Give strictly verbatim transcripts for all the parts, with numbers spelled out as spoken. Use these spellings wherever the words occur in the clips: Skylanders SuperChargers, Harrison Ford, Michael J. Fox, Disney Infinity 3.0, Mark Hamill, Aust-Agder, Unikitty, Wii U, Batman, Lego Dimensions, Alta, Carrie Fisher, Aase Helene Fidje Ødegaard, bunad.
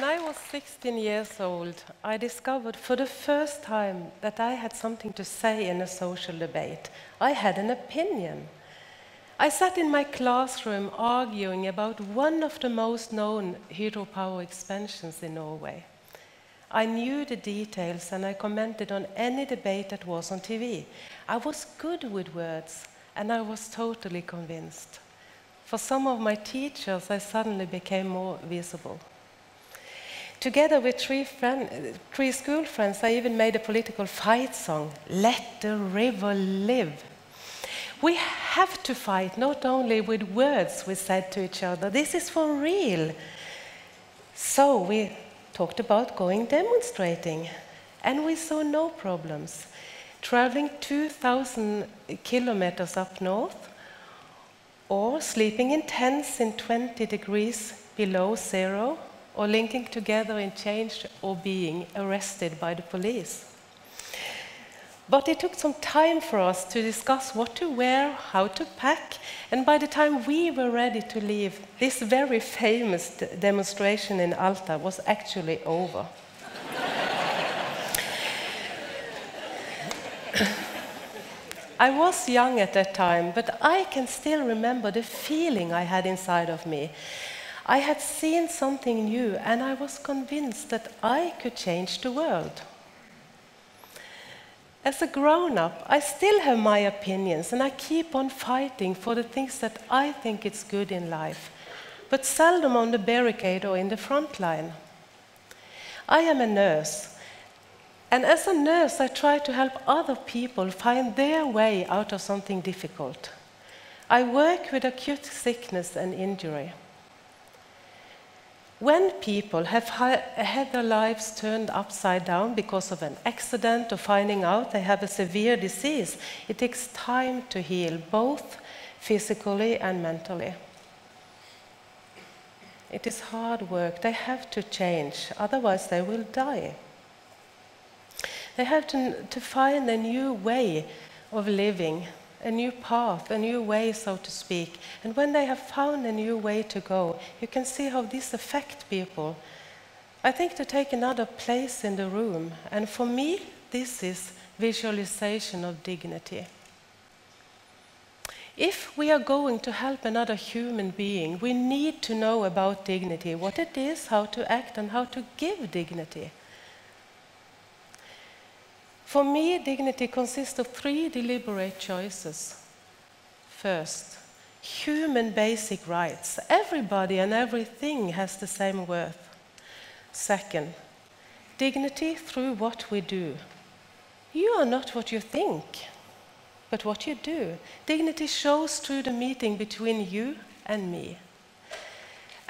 When I was sixteen years old, I discovered for the first time that I had something to say in a social debate. I had an opinion. I sat in my classroom arguing about one of the most known hydropower expansions in Norway. I knew the details and I commented on any debate that was on T V. I was good with words and I was totally convinced. For some of my teachers, I suddenly became more visible. Together with three, friend, three school friends, I even made a political fight song, "Let the River Live." We have to fight, not only with words we said to each other. This is for real. So we talked about going demonstrating, and we saw no problems. Traveling two thousand kilometers up north, or sleeping in tents in twenty degrees below zero, or linking together in change, or being arrested by the police. But it took some time for us to discuss what to wear, how to pack, and by the time we were ready to leave, this very famous demonstration in Alta was actually over. I was young at that time, but I can still remember the feeling I had inside of me. I had seen something new, and I was convinced that I could change the world. As a grown-up, I still have my opinions, and I keep on fighting for the things that I think is good in life, but seldom on the barricade or in the front line. I am a nurse, and as a nurse, I try to help other people find their way out of something difficult. I work with acute sickness and injury. When people have had their lives turned upside down because of an accident or finding out they have a severe disease, it takes time to heal, both physically and mentally. It is hard work. They have to change, otherwise they will die. They have to, to find a new way of living, a new path, a new way, so to speak. And when they have found a new way to go, you can see how this affects people. I think to take another place in the room, and for me, this is visualization of dignity. If we are going to help another human being, we need to know about dignity, what it is, how to act, and how to give dignity. For me, dignity consists of three deliberate choices. First, human basic rights. Everybody and everything has the same worth. Second, dignity through what we do. You are not what you think, but what you do. Dignity shows through the meeting between you and me.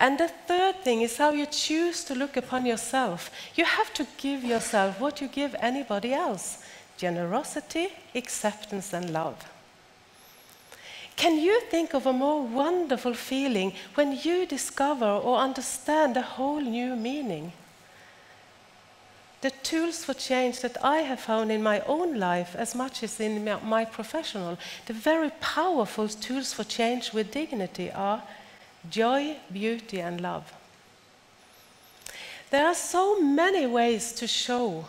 And the third thing is how you choose to look upon yourself. You have to give yourself what you give anybody else: generosity, acceptance, and love. Can you think of a more wonderful feeling when you discover or understand a whole new meaning? The tools for change that I have found in my own life, as much as in my professional, the very powerful tools for change with dignity are joy, beauty, and love. There are so many ways to show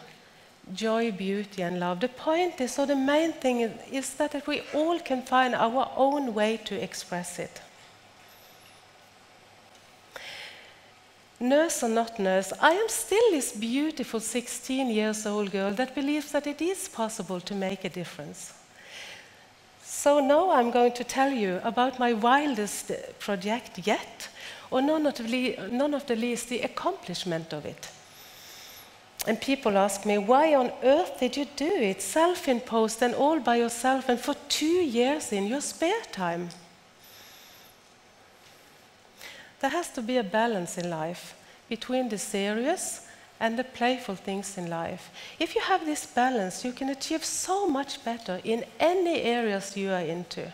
joy, beauty, and love. The point is, or the main thing is, is that we all can find our own way to express it. Nurse or not nurse, I am still this beautiful sixteen years old girl that believes that it is possible to make a difference. So now I'm going to tell you about my wildest project yet, or none of the, none of the least the accomplishment of it. And people ask me, why on earth did you do it, self-imposed and all by yourself, and for two years in your spare time? There has to be a balance in life between the serious and the playful things in life. If you have this balance, you can achieve so much better in any areas you are into.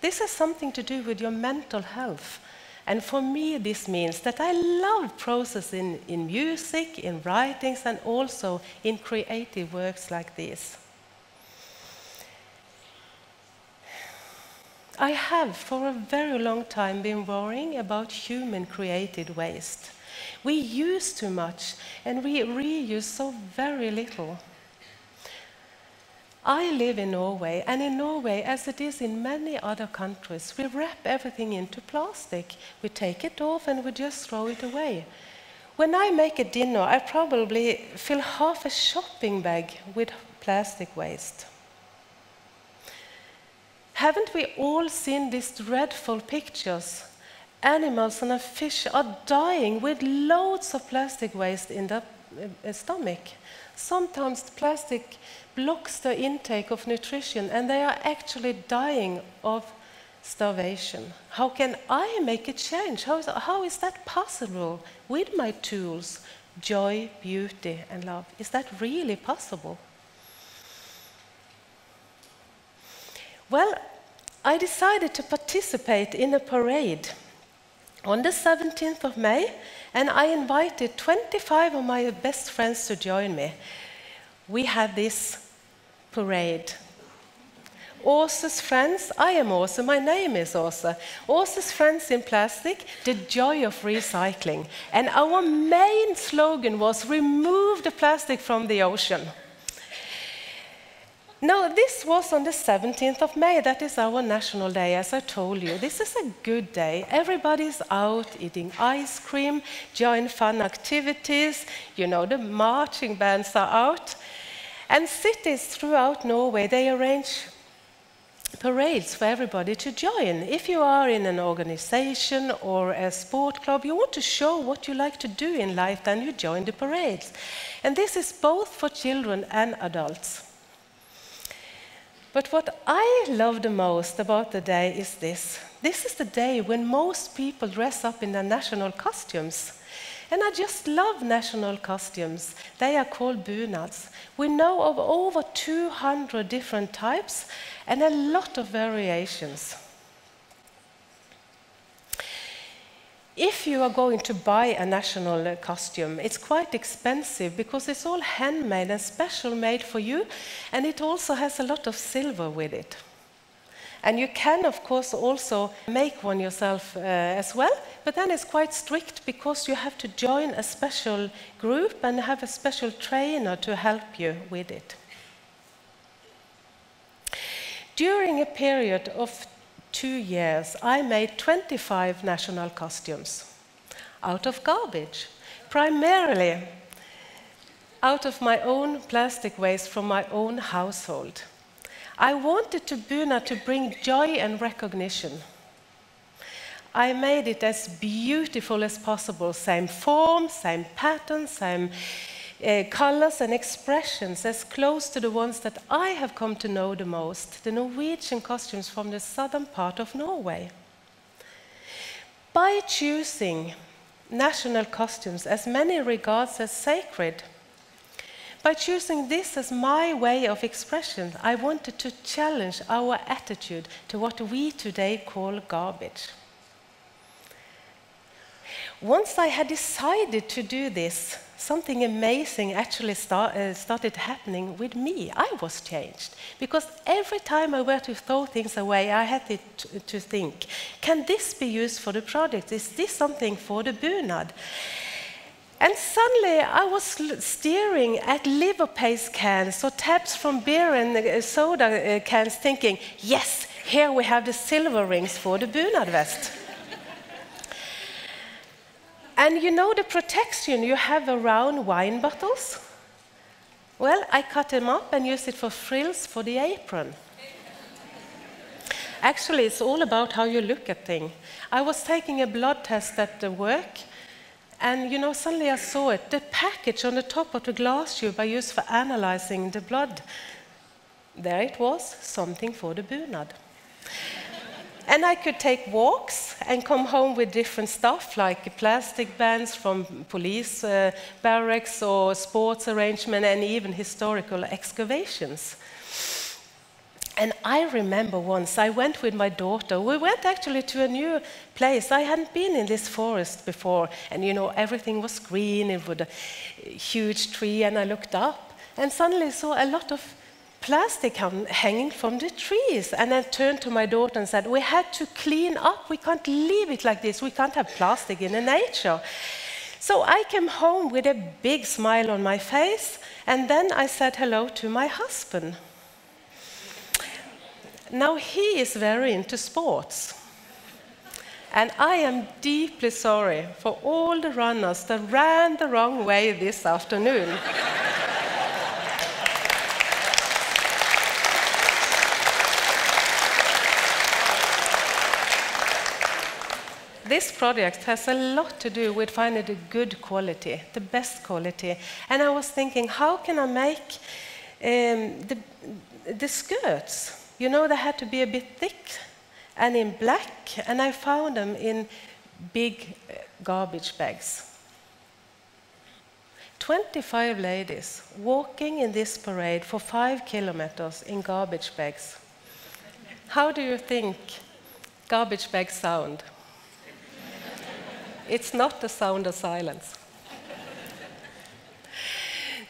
This has something to do with your mental health. And for me, this means that I love processing in music, in writings, and also in creative works like this. I have, for a very long time, been worrying about human-created waste. We use too much, and we reuse so very little. I live in Norway, and in Norway, as it is in many other countries, we wrap everything into plastic. We take it off and we just throw it away. When I make a dinner, I probably fill half a shopping bag with plastic waste. Haven't we all seen these dreadful pictures? Animals and fish are dying with loads of plastic waste in their stomach. Sometimes plastic blocks the intake of nutrition, and they are actually dying of starvation. How can I make a change? How is, how is that possible with my tools? Joy, beauty, and love. Is that really possible? Well, I decided to participate in a parade on the seventeenth of May, and I invited twenty-five of my best friends to join me. We had this parade. Aase's friends, I am Aase, my name is Aase. Aase's friends in plastic, the joy of recycling. And our main slogan was, remove the plastic from the ocean. Now, this was on the seventeenth of May. That is our national day, as I told you. This is a good day. Everybody's out eating ice cream, join fun activities. You know, the marching bands are out. And cities throughout Norway, they arrange parades for everybody to join. If you are in an organization or a sport club, you want to show what you like to do in life, then you join the parades. And this is both for children and adults. But what I love the most about the day is this. This is the day when most people dress up in their national costumes. And I just love national costumes. They are called bunads. We know of over two hundred different types and a lot of variations. If you are going to buy a national costume, it's quite expensive because it's all handmade and special made for you, and it also has a lot of silver with it. And you can, of course, also make one yourself uh, as well, but then it's quite strict because you have to join a special group and have a special trainer to help you with it. During a period of two years, I made twenty-five national costumes out of garbage, primarily out of my own plastic waste from my own household. I wanted to bunad to bring joy and recognition. I made it as beautiful as possible, same form, same pattern, same uh, colors and expressions, as close to the ones that I have come to know the most, the Norwegian costumes from the southern part of Norway. By choosing national costumes, as many regards as sacred, by choosing this as my way of expression, I wanted to challenge our attitude to what we today call garbage. Once I had decided to do this, something amazing actually start, uh, started happening with me. I was changed, because every time I were to throw things away, I had to, to think, can this be used for the project? Is this something for the bunad? And suddenly, I was staring at liver paste cans or tabs from beer and soda cans thinking, yes, here we have the silver rings for the bunad vest. And you know the protection you have around wine bottles? Well, I cut them up and used it for frills for the apron. Actually, it's all about how you look at things. I was taking a blood test at the work, and, you know, suddenly I saw it. The package on the top of the glass tube I used for analyzing the blood. There it was, something for the bunad. And I could take walks and come home with different stuff, like plastic bands from police uh, barracks or sports arrangements and even historical excavations. And I remember once I went with my daughter. We went actually to a new place. I hadn't been in this forest before. And, you know, everything was green. It was a huge tree. And I looked up and suddenly saw a lot of plastic hanging from the trees. And I turned to my daughter and said, we had to clean up. We can't leave it like this. We can't have plastic in the nature. So I came home with a big smile on my face, and then I said hello to my husband. Now he is very into sports. And I am deeply sorry for all the runners that ran the wrong way this afternoon. This project has a lot to do with finding the good quality, the best quality. And I was thinking, how can I make um, the, the skirts? You know, they had to be a bit thick and in black, and I found them in big garbage bags. twenty-five ladies walking in this parade for five kilometers in garbage bags. How do you think garbage bags sound? It's not the sound of silence.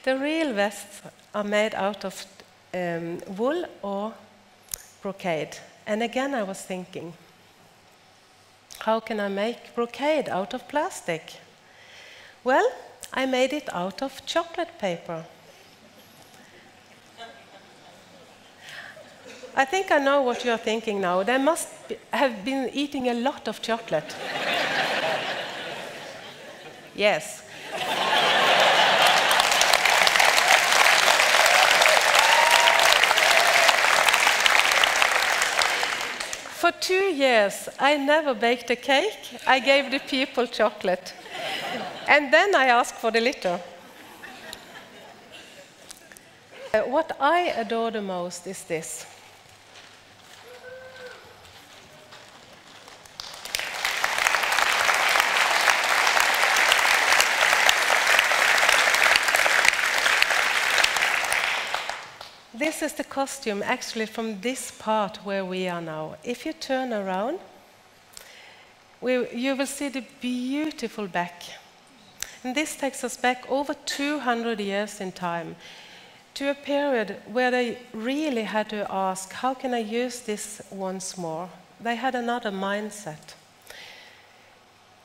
The real vests are made out of um, wool or brocade. And again, I was thinking, how can I make brocade out of plastic? Well, I made it out of chocolate paper. I think I know what you're thinking now. They must have been eating a lot of chocolate. Yes. For two years, I never baked a cake. I gave the people chocolate. And then I asked for the litter. Uh, what I adore the most is this. This is the costume, actually, from this part where we are now. If you turn around, we, you will see the beautiful back. And this takes us back over two hundred years in time, to a period where they really had to ask, how can I use this once more? They had another mindset.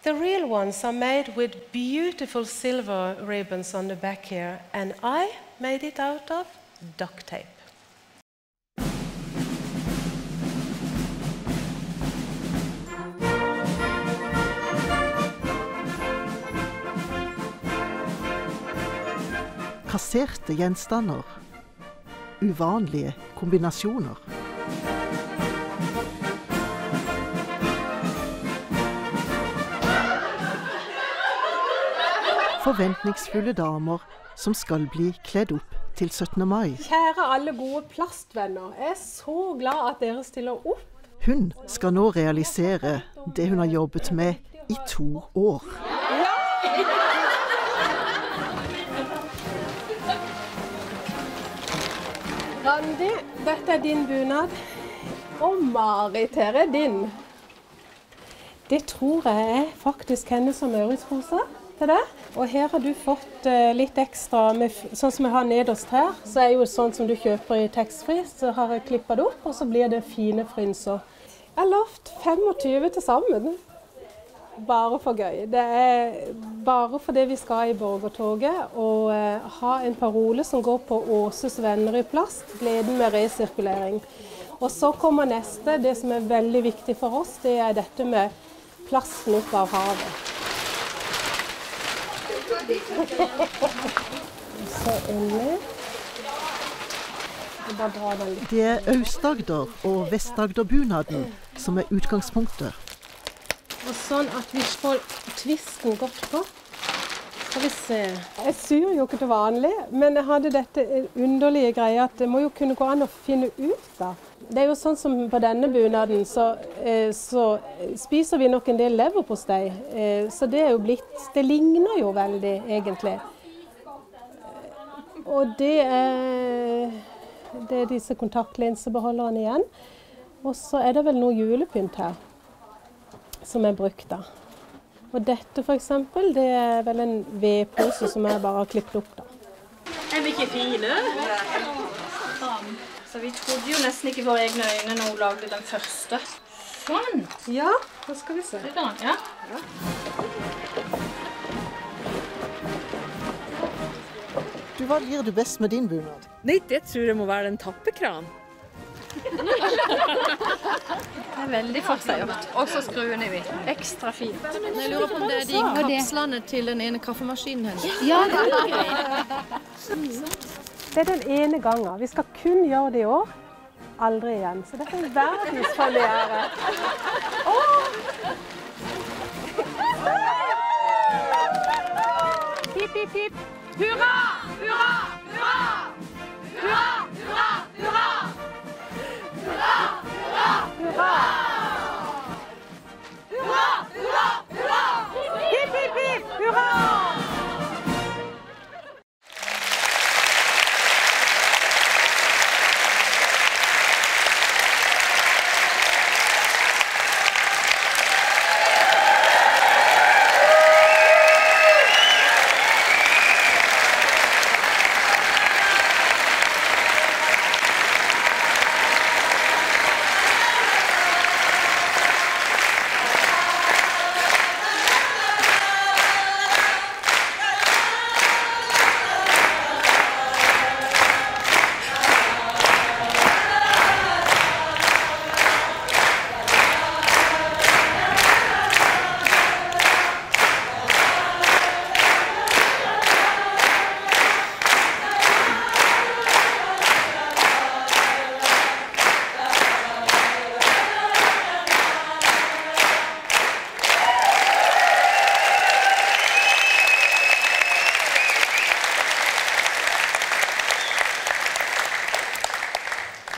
The real ones are made with beautiful silver ribbons on the back here, and I made it out of duct tape. Kasserte gjenstander. Uvanlige kombinasjoner. Forventningsfulle damer som skal bli kledd opp til syttende mai. Kjære alle gode plastvenner, jeg er så glad at dere stiller opp. Hun skal nå realisere det hun har jobbet med i to år. Ja! Randi, dette er din bunad. Og Marit, her er din. Det tror jeg er faktisk henne som øvrigspose. Og her har du fått litt ekstra, sånn som jeg har nederst her, så er jo sånn som du kjøper i taxfree, så har jeg klippet det opp, og så blir det fine frynser. Jeg har lovt tjuefem til sammen, bare for gøy. Det er bare for det vi skal i borgertoget, og ha en parole som går på Aases venner i plast, gleden med resirkulering. Og så kommer neste, det som er veldig viktig for oss, det er dette med plasten opp av havet. Det er Aust-Agder og Vest-Agder-bunaden som er utgangspunktet. Og sånn at vi får tvisten godt på. Skal vi se. Jeg syr jo ikke til vanlig, men jeg hadde dette underlige greia at det må jo kunne gå an å finne ut da. Det er jo sånn som på denne bunaden, så, eh, så spiser vi nok en del leverpostei. Eh, så det er jo blitt, det ligner jo veldig, egentlig. Og det er, det er disse kontaktlinsebeholderne igjen. Og så er det vel noe julepynt her, som er brukt da. Og dette for eksempel, det er vel en vedpose som jeg bare har klippet opp da. Er vi ikke fine? Så vi trodde jo nesten ikke våre egne øyne når hun lagde den første. Sånn! Ja, da skal vi se. Litt annet, ja. Du, hva gjør du best med din bunad? Nei, det tror jeg må være en tappekran. Det er veldig flott gjort. Og så skruene vi. Ekstra fint. Jeg lurer på om det er de kapslene til den ene kaffemaskinen hennes. Ja, det er greit. Det er den ene gangen. Vi skal kun gjøre det i år. Aldri igjen. Så dette er en verdenspremiere. Pip, pip, pip. Hurra! Hurra! Hurra! Hurra! Hurra! Hurra! Hurra! Hurra! Hurra! Hurra! Hurra! Hurra! Pip, pip, pip! Hurra!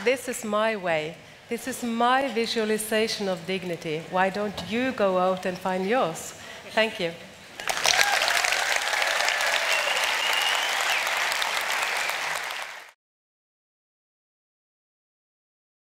This is my way. This is my visualization of dignity. Why don't you go out and find yours? Thank you.